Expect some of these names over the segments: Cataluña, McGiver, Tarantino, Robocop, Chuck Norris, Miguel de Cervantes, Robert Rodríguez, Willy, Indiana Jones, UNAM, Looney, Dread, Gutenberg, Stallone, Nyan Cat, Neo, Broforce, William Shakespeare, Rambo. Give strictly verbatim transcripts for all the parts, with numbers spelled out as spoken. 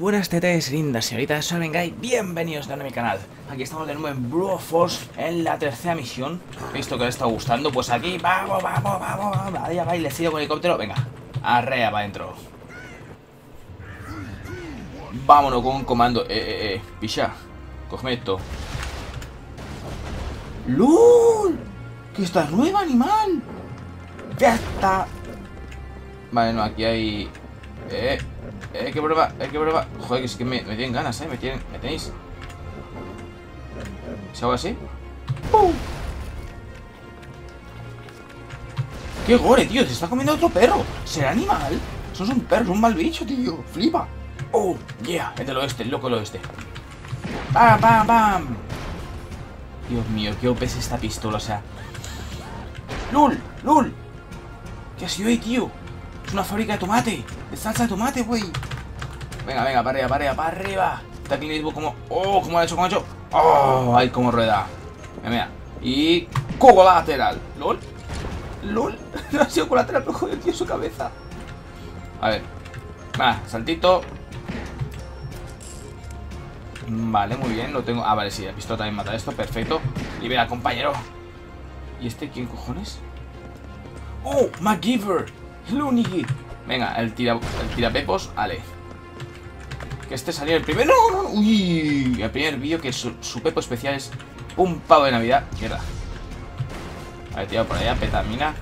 buenas tetas lindas, señoritas, soy Venga y bienvenidos de nuevo a mi canal. Aquí estamos de nuevo en Broforce, en la tercera misión. Visto que os está gustando, pues aquí, vamos, vamos, vamos, vaya bailecillo con helicóptero, venga, arrea para adentro. Vámonos con un comando, eh, eh, eh, picha, cógeme esto. ¡Lul! ¡Que estás nueva, animal! ¡Ya está! Vale, no, aquí hay... Eh, eh, qué prueba, eh, qué prueba. Joder, que es que me, me tienen ganas, eh, me tienen, me tenéis. ¿Se hago así? ¡Pum! ¡Qué gore, tío! ¡Se está comiendo otro perro! ¿Será animal? Sos un perro, un mal bicho, tío. ¡Flipa! ¡Oh, yeah! Es del oeste, el loco del oeste. ¡Pam, pam, pam! Dios mío, qué O P es esta pistola, o sea. ¡Lul! ¡Lul! ¿Qué ha sido ahí, tío? Es una fábrica de tomate. De salsa de tomate, güey. Venga, venga, para arriba, para arriba, para arriba. Está aquí mismo como... ¡Oh! ¿Cómo ha hecho? ¿Cómo ha hecho? ¡Oh! ¡Ay, cómo rueda! Mira, mira. Y... ¡Cubo lateral! ¡Lol! ¡Lol! No ha sido colateral, pero joder, tío, su cabeza. A ver. Va, saltito. Vale, muy bien, lo tengo... Ah, vale, sí, la pistola también mata esto, perfecto. Libera, compañero. ¿Y este quién cojones? ¡Oh! McGiver, Looney. Venga, el tira, el tirapepos, vale. Que este salió el primero. ¡Uy! El primer vídeo que su, su pepo especial es un pavo de Navidad. Mierda. Vale, tirado por allá, petamina.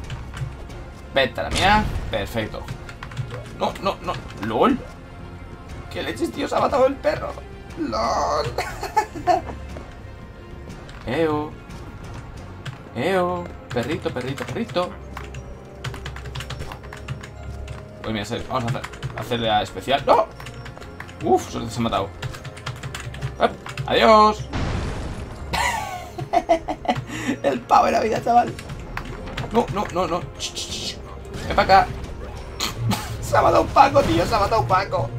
Petamina, perfecto. No, no, no, lol. ¿Qué leches, tío? Se ha matado el perro. ¡Lol! ¡Eo! ¡Eo! Perrito, perrito, perrito. Uy, mira, vamos a hacer, hacerle a especial. ¡No! ¡Uf! Suerte se ha matado. ¡Op! ¡Adiós! El pavo de Navidad, chaval. No, no, no, no. Ch, ch, ch. Ven para acá. Se ha matado un Paco, tío. Se ha matado un Paco.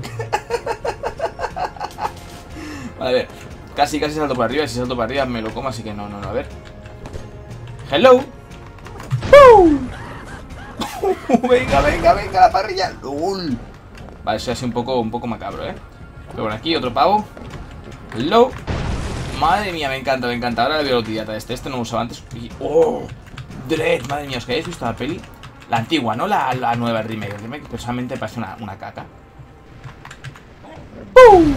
Vale, a ver, casi, casi salto para arriba. Si salto para arriba me lo como, así que no, no, no, a ver. ¡Hello! ¡Uh! ¡Venga, venga, venga, la parrilla! ¡Lul! Vale, eso es un poco, un poco macabro, ¿eh? Pero bueno, aquí otro pavo. ¡Hello! Madre mía, me encanta, me encanta. Ahora le veo la utilidad a este, este no lo usaba antes. Y, ¡oh! ¡Dread! Madre mía, ¿os que hayáis visto la peli? La antigua, no la, la nueva, el remake. El remake personalmente parece una, una caca. ¡Pum!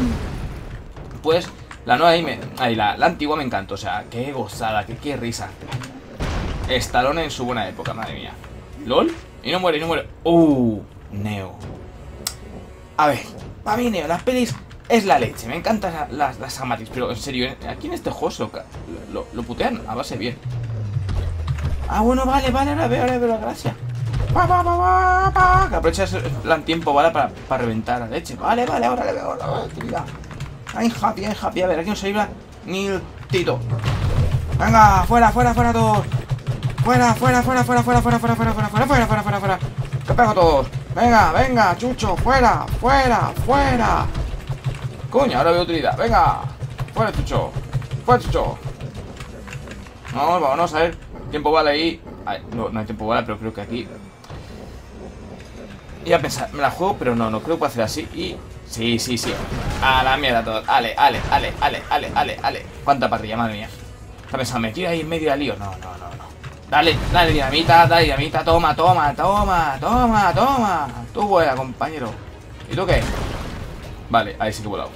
Pues la nueva y me, ay, la, la antigua me encantó, o sea, qué gozada, qué, qué risa. Stallone en su buena época, madre mía. ¿Lol? Y no muere, y no muere. ¡Uh! Neo. A ver, para mí Neo, las pelis es la leche. Me encantan las, las amatis, pero en serio, aquí en este juego lo, lo, lo putean a base bien. Ah, bueno, vale, vale, ahora veo, ahora veo la gracia. Pa, pa, pa, pa, pa, que aprovechas el tiempo, ¿vale? Para, para reventar la leche. Vale, vale, ahora le veo la utilidad. Ay, happy, ay, happy. A ver, aquí no se libra ni el tito. Venga, fuera, fuera, fuera todos. Fuera, fuera, fuera, fuera, fuera, fuera, fuera, fuera, fuera, fuera, fuera, fuera, fuera, fuera. Que pego todos. Venga, venga, chucho, fuera, fuera, fuera. Coño, ahora veo utilidad. Venga, fuera, chucho. Fuera, chucho. Vamos, vámonos, a ver. Tiempo vale ahí. Ay, no, no hay tiempo vale, pero creo que aquí. Iba a pensar, me la juego, pero no, no creo que pueda hacer así. Y. Sí, sí, sí. A la mierda todo. Ale, ale, ale, ale, ale, ale, ale. Cuánta parrilla, madre mía. Está pensando, me tira ahí en medio del lío. No, no, no, no. Dale, dale dinamita, dale dinamita. Toma, toma, toma, toma, toma. Tú vuela, compañero. ¿Y tú qué? Vale, ahí sí que he volado.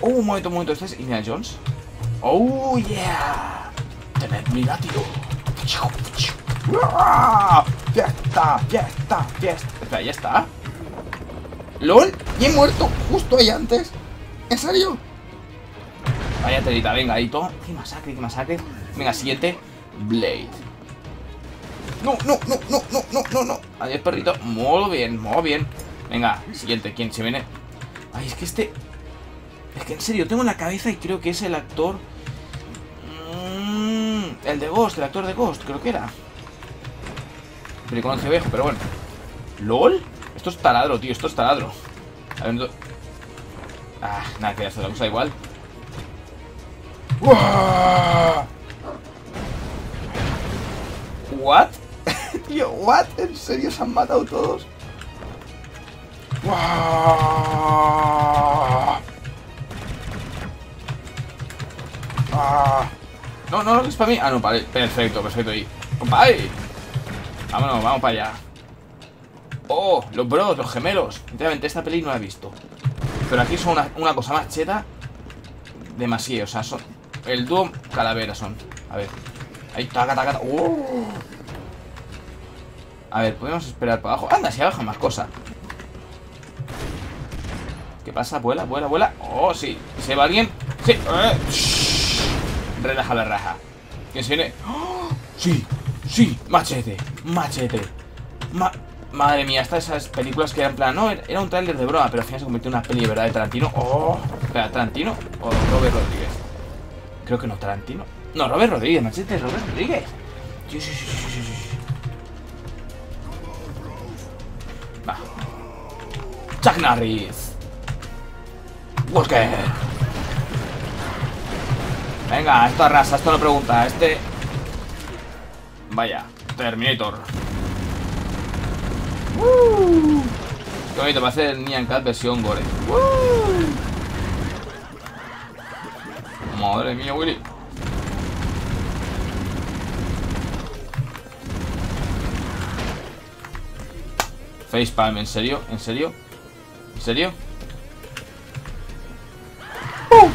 Oh, un momento, un momento. ¿Este es Indiana Jones? Oh, yeah. Tened mi látigo. Fiesta, fiesta, fiesta. Espera, ya está. ¡Lol! ¡Y he muerto! Justo ahí antes. ¿En serio? Vaya telita, venga, ahí todo. ¡Qué masacre, qué masacre! Venga, siguiente. Blade. No, no, no, no, no, no, no, no. Adiós, perrito. Muy bien, muy bien. Venga, siguiente. ¿Quién se viene? Ay, es que este. Es que en serio, tengo en la cabeza y creo que es el actor. Mm, el de Ghost, el actor de Ghost, creo que era. Pero con el viejo, pero bueno. ¡Lol! Esto es taladro, tío, esto es taladro. A ver, no... Ah, nada, que ya está la cosa igual. ¡Uah! ¿What? Tío, ¿what? ¿En serio se han matado todos? ¡Uah! ¡Ah! No, no, no, es para mí. Ah, no, vale. Perfecto, perfecto. Y... ¡Compay! Vámonos, vamos para allá. ¡Oh! Los bros, los gemelos. Sinceramente, esta peli no la he visto. Pero aquí son una, una cosa más cheta. Demasiado. O sea, son... El dúo calavera son. A ver. Ahí, taca, taca, taca. ¡Oh! A ver, podemos esperar para abajo. ¡Anda, si abajo más cosas! ¿Qué pasa? Vuela, vuela, vuela. ¡Oh, sí! ¿Se va alguien? ¡Sí! Eh. Relaja la raja. ¿Quién se viene? ¡Oh! ¡Sí! ¡Sí! ¡Machete! ¡Machete! Ma Madre mía, estas esas películas que eran en plan... No, era un tráiler de broma, pero al final se convirtió en una peli de verdad de Tarantino. ¡Oh! Espera, ¿Tarantino o Robert Rodríguez? Creo que no, Tarantino. No, Robert Rodríguez, machete, Robert Rodríguez. Sí, sí, sí, sí, sí. Va. Chuck Norris. Walker. Venga, esto arrasa, esto lo pregunta. Este... Vaya, Terminator. Uh, qué bonito, va a ser el Nyan Cat versión gore. Uh. Madre mía, Willy. Facepalm, ¿en serio? ¿En serio? ¿En serio? ¡Uh!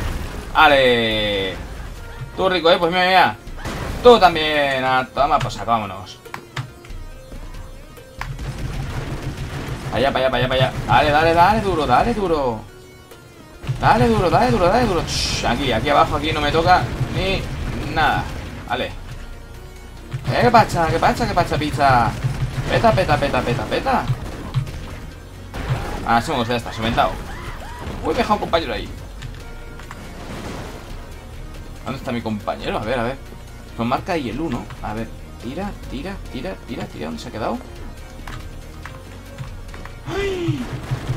¡Ale! Tú rico, ¿eh? Pues mira, mira. Tú también. Ah, toma, pues vámonos. Allá, para allá, para allá, para allá. Dale, dale, dale, duro, dale, duro. Dale, duro, dale, duro, dale, duro. Shh, aquí, aquí abajo, aquí no me toca ni nada. Vale. Eh, ¿Qué pacha? ¿Qué pacha? ¿Qué pacha, pizza? Peta, peta, peta, peta, peta. Ah, sí, me gusta, ya está, solventado. Voy a dejar a un compañero ahí. ¿Dónde está mi compañero? A ver, a ver. Nos marca ahí el uno. A ver, tira, tira, tira, tira, tira. ¿Dónde se ha quedado? ¡Ay!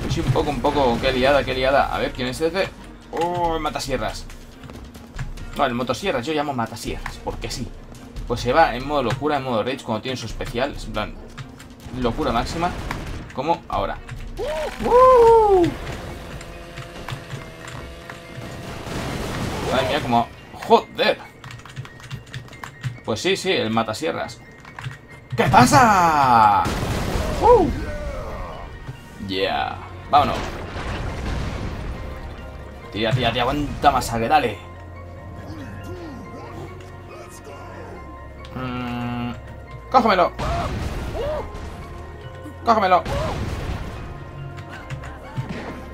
Yo soy un poco, un poco. Qué liada, qué liada. A ver, ¿quién es este? Oh, el matasierras. No, el motosierras. Yo llamo matasierras, porque sí. Pues se va en modo locura, en modo rage, cuando tiene su especial. Es en plan, locura máxima. Como ahora. Uh, uh. Ay, mira como... ¡Joder! Pues sí, sí, el matasierras. ¿Qué pasa? Uh. Yeah. Vámonos. Tira, tira, tira. Aguanta masacre, dale. Mm. Cógemelo. Cógemelo.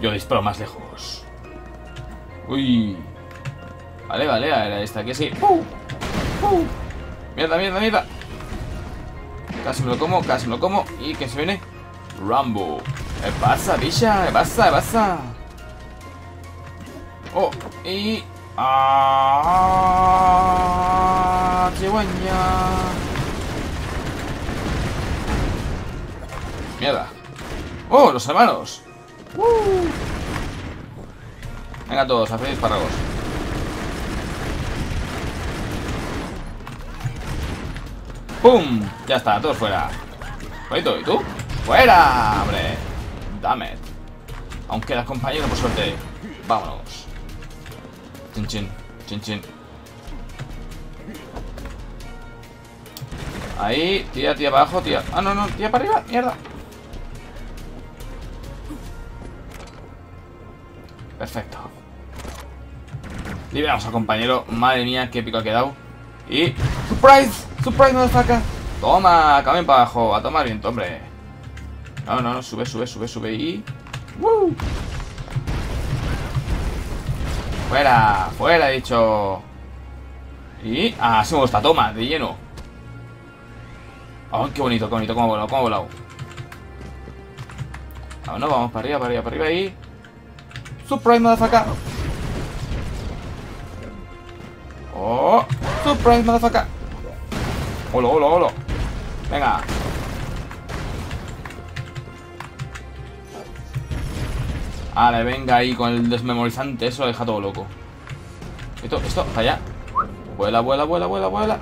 Yo disparo más lejos. Uy. Vale, vale. Era esta que sí. Uh. Uh. Mierda, mierda, mierda. Casi me lo como, casi me lo como. ¿Y quién se viene? Rambo. ¿Qué pasa, bicha? ¿Qué pasa? ¿Qué pasa? Oh, y... ¡Ah! ¡Chihuahua! ¡Mierda! ¡Oh, los hermanos! ¡Uh! Venga todos, haced espárragos. ¡Pum! Ya está, todos fuera. Bonito, ¿y tú? ¡Fuera, hombre! Damn it. Aún quedas compañero, por suerte. Vámonos. Chin, chin, chin, chin. Ahí, tía, tía, abajo, tía. Ah, no, no, tía para arriba, mierda. Perfecto. Liberamos al compañero. Madre mía, qué pico ha quedado. Y... ¡Surprise! ¡Surprise, motherfucker! Toma, caben para abajo. A tomar viento, hombre. No, no, no, sube, sube, sube, sube y... ¡Woo! Fuera, fuera, he dicho. Y... Ah, sí me gusta, toma, de lleno. Oh, qué bonito, qué bonito, cómo ha volado, cómo ha volado. Vamos, no, vamos para arriba, para arriba, para arriba y... Surprise, motherfucker. Oh, surprise, motherfucker. Olo, olo, olo. Venga. Ale, venga ahí con el desmemorizante. Eso lo deja todo loco. Esto, esto, para allá. Vuela, vuela, vuela, vuela, vuela.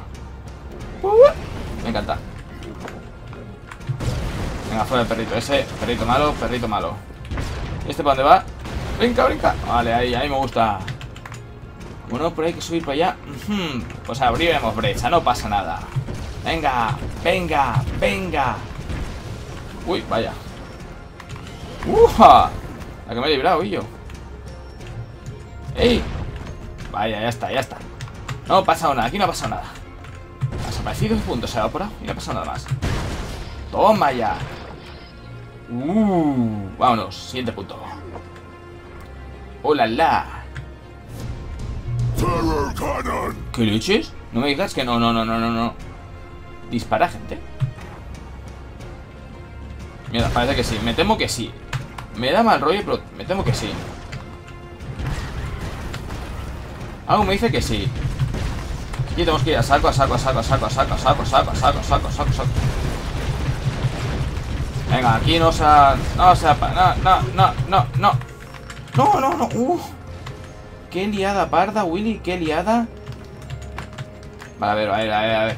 Me encanta. Venga, fuera el perrito ese. Perrito malo, perrito malo. ¿Este para dónde va? Brinca, brinca. Vale, ahí, ahí me gusta. Bueno, por ahí hay que subir para allá. Uh-huh. Pues abriremos brecha, no pasa nada. Venga, venga, venga. Uy, vaya. ¡Uja! La que me he librado, y yo. ¡Ey! Vaya, ya está, ya está. No ha pasado nada, aquí no ha pasado nada. Ha desaparecido el punto, se ha evaporado y no ha pasado nada más. ¡Toma ya! ¡Uh! Vámonos, siguiente punto. ¡Hola, la! ¿Qué leches? No me digas que no, no, no, no, no, no. Dispara, gente. Mira, parece que sí, me temo que sí. Me da mal rollo, pero me temo que sí. Algo me dice que sí. Aquí tenemos que ir a saco, a saco, a saco, a saco, a saco, a saco, a saco, a saco, a saco, a saco, a saco. Venga, aquí no se ha... No se ha... No, no, no, no. No, no, no. Uh. Qué liada parda, Willy, qué liada. Vale, a ver, a ver, a ver, a ver.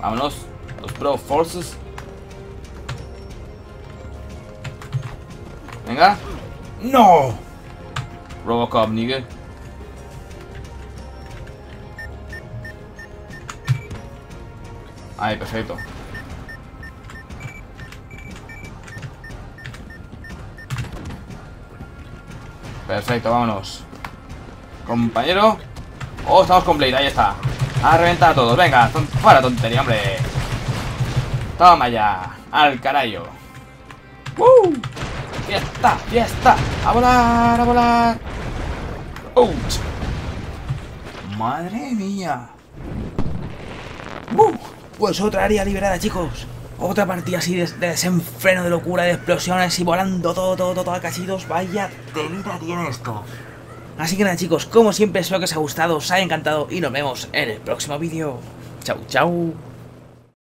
Vámonos. Los Broforces. Venga. ¡No! Robocop, nigga. Ahí, perfecto. Perfecto, vámonos. Compañero. Oh, estamos complete, ahí está. A reventar a todos, venga, fuera tontería, hombre. Toma ya. Al carajo. ¡Uh! ¡Fiesta! ¡Fiesta! ¡A volar! ¡A volar! ¡Ouch! ¡Madre mía! ¡Uh! Pues otra área liberada, chicos. Otra partida así de, de desenfreno, de locura, de explosiones y volando todo, todo, todo, todo a cachitos. Vaya telita tiene esto. Así que nada, chicos, como siempre espero que os haya gustado, os haya encantado y nos vemos en el próximo vídeo. Chau, chau.